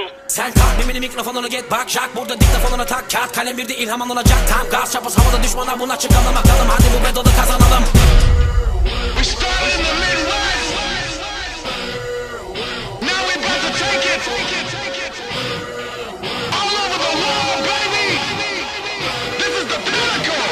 okey. Sen tak mimini mikrofonunu get bak Jack burada diktafonuna tak kağıt kalem bir de ilhaman olacak. Tam gaz çapız havada düşmana bunu açıklama kalım. Hadi bu bedoda kazanalım. We start in the Midwest. Now we about to take it. All over the world, baby. This is the pinnacle.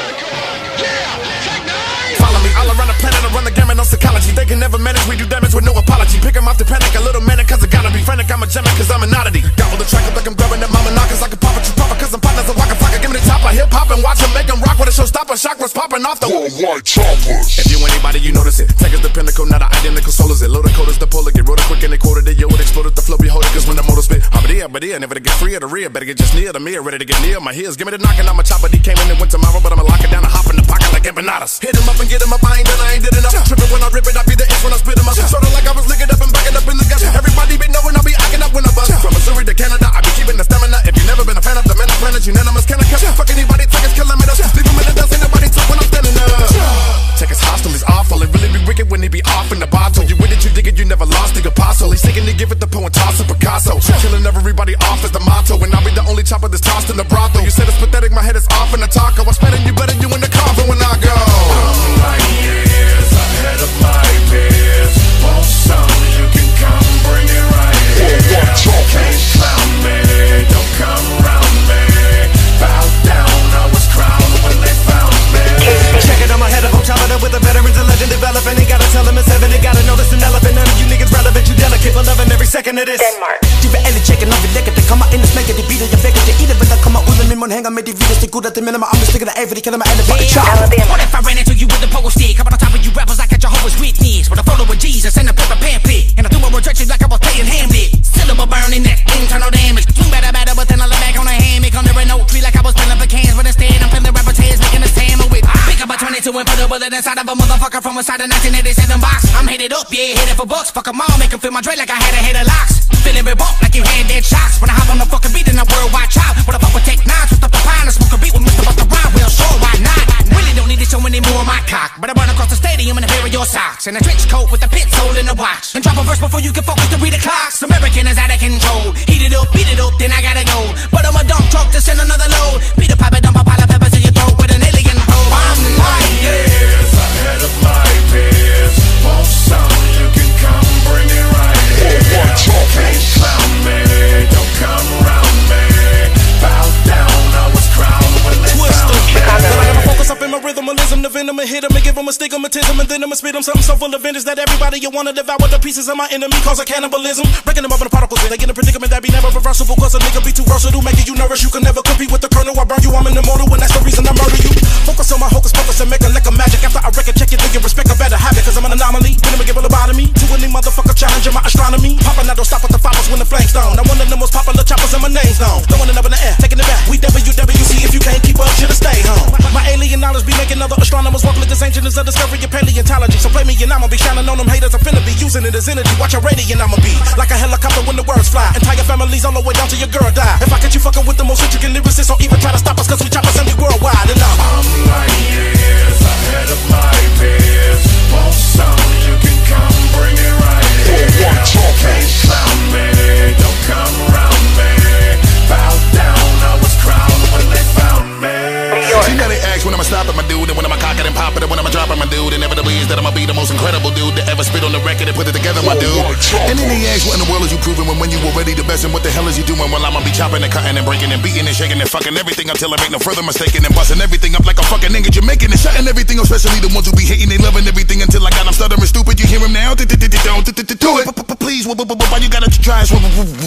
Yeah, Tech N9ne. Follow me all around the planet. I run the gamut on psychology. They can never manage. We do damage with no apology. Pick 'em off the panic. A little manic 'cause I gotta be frantic. I'm a gem 'cause I'm an oddity. Gobble the track up like I'm grabbing at mama knockers. I can pop at you proper 'cause I'm partners. I walk a flocker. Give me the top. I hip hop and watch 'em make 'em rock with a showstopper. Chakras popping off the Worldwide Choppers. If you anybody, you notice it. Tech is the pinnacle, not an identical soul is it. Low Dakota's the polar, get rolled quick and they quoted it. Yo, it exploded the flow, behold it, 'cause when the motor spit. Hobbity, never to get free of the rear. Better get just near the mirror, ready to get near my heels. Give me the knockin', I'm a chopper. D came in and went tomorrow, but I'ma lock it down and hop in the pocket like empanadas. Hit him up and get him up, I ain't did enough. Trippin' when I rip it, I be the itch when I spit him up. Sort of like I was licking up and backing up in the gut. Everybody be knowing I'll be acting up when I bust. From Missouri to Canada, I be keeping the stamina. If you never been a fan of the men, I plan it, unanimous. Can I catch fuck anybody, Tech is killing me. Leave him in the dust, ain't nobody took when I'm standing up. Tech is hostile, he's awful. It really be wicked when he be off in the bottle. You with it, you dig it, you never lost the apostle. He's taking to give it the poem, toss to Picasso. Killing everybody off is the motto. And I'll be the only chopper that's tossed in the brothel. You said it's pathetic, my head is off in the taco. I'm spitting you better, you in the convo when I go. I'm like years ahead of my peers. Want some, you can come, bring it right here. Can't clown me, don't come round me. Bow down, I was crowned when they found me. Check it on my head, I'm on top of it with a veteran's a legend developing. Ain't gotta tell him it's heaven, ain't gotta notice an elephant. None of you niggas relevant, you delicate, but loving every second of this. Denmark. De reelle checken op je lekker, de kammer in de smekken, die bieden je wekker. De ieder wil dat kammer onder mijn mond hangen met die video's. Die goed dat de minima anders liggen dan even, die killen me en de fucking chop. What if I ran into you with a pogo stick? How about on top of you rappers like a Jehovah's Witness? With a photo of Jesus and a paper pamphlet. And I do my rejection like I was playing Hamlet. Syllable burning that internal damage. Flew better, but then I lay back on a hammock. Under an oak tree like I was playing for cans. But instead I'm feeling rapper's hands, making a stammer with. Pick up a 22 and put a bullet inside of a motherfucker from inside a 1987 box. I'm headed up, yeah, headed for bucks. Fuck 'em all, make 'em feel my dread like I had a head of locks. Feeling rebuffed like you had dead shots. When I hop on the fucking beat in a worldwide chop. When I fuck with Tech N9ne, twist up the pine and smoke a beat with Mr. Busta Rhymes. Well, sure, why not? Really don't need to show any more of my cock. But I run across the stadium in a pair of your socks. In a trench coat with a pit hole in the watch. And drop a verse before you can focus to read the clocks. American is out of control. Heat it up, beat it up, then I gotta go. But I'm a dump truck to send another load. Beat a pipe and dump a pile of peppers in your throat with an alien probe. I'm like years ahead of my peers. Want some, you can come, bring it right here. Can't clown me, don't come round me. Bow down, I was crowned when they found me. I'ma focus up in my rhythmalism, the venom and hit 'em and give 'em a stigmatism, and then I'ma spit 'em something so full of vengeance that everybody you wanna devour the pieces of my enemy cause a cannibalism. Breaking 'em up in the particles, they get a predicament that be never reversible. Cause a nigga be too versatile, making you nervous. You can never compete with the colonel. I burn you, I'm an immortal, and that's the reason I murder you. Focus on my hocus pocus and make a lick of magic. After I record check it, think you respect a better habit. Cause I'm an anomaly, then I'ma give a lobotomy to any motherfucker challenging my astronomy. Poppin', I don't stop at the followers when the flames down. I'm one of the most popular choppers and my name's known. Throwing it up in the air, taking it back. We WWC, if you can't keep up, should've stayed home. My alien knowledge be making other astronomers walk like this ancient is a discovery of paleontology. So play me and I'ma be shining on them haters. I'm finna be using it as energy. Watch your radiant, I'ma be like a helicopter when the words fly. Entire families all the way down to your girl die. If I get you fucking with the most intricate lyricists, don't even try to stop us cause we choppers and we worldwide. And I'm like years ahead of my peers. Want some, you can come, bring it right here. Can't clown me, don't come round me. Bow down, I was crowned when they found me. See now they ask when I'ma stop at my dude, and when I'ma cock it and pop it, and when I'ma drop it, my dude. Inevitably is that I'ma be the most incredible dude to ever spit on the record and put it together, my dude. And then they ask what in the world is you proving when you were ready the best, and what the hell is you doing? Well, I'ma be chopping and cutting and breaking and beating and shaking and fucking everything until I make no further mistake and busting everything up like a fucking nigga Jamaican and shutting everything up, especially the ones who be hating, they loving everything until I got them stuttering stupid. You hear him now? Do it. Please, why you gotta try?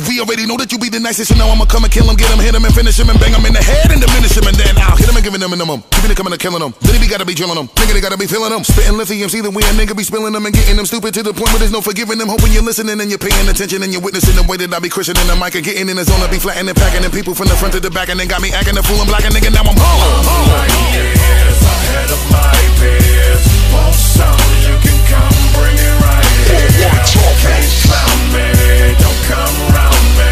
We already know that you be the nicest, so now I'ma come and kill him, get him, hit him, and finish him, and bang him in the head and diminish him, and then I'll hit him and give him the minimum. You finna coming and killing them. Then we gotta be drilling them. Nigga, they gotta be feeling them. Spitting lithium, see the way a nigga be spilling them and getting them stupid to the point where there's no forgiving them. Hoping you're listening and you're paying attention and you're witnessing the way that I be crushing in the mic and getting in the zone. I be flattening, packing, and people from the front to the back and then got me acting a fool and blacking, nigga. Now I'm home. Like years ahead of my peers. Want some, you can come, bring it right here. Can't clown me, don't come round me.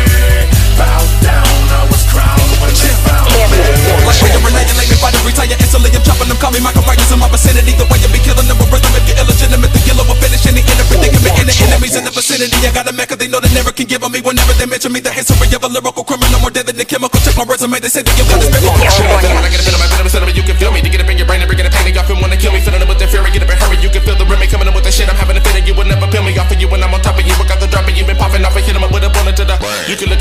Bow down, I was crowned when they found me. Like when you're related, like me by the retire instantly. I'm chopping them, call me Michael Myers in my vicinity. The way you be killing them with rhythm. If you're illegitimate, the killer will finish any enemy. They can make any enemies in the vicinity. I got a mecca, they know they never can give on me whenever they mention me. The history of a lyrical criminal more dead than the chemical. Check my resume, they say that you're gonna spit. I get a bit of my venom, so you can feel me. To get up in your brain and bring it up, pain, y'all feel wanna kill me. Filling up with the fury, get up and hurry. You can feel the rhythm coming up with the shit. I'm having a feeling you will never feel me. Off of you when I'm on top of you, I got the drop and you been popping off and hit him up with a bullet to the. You can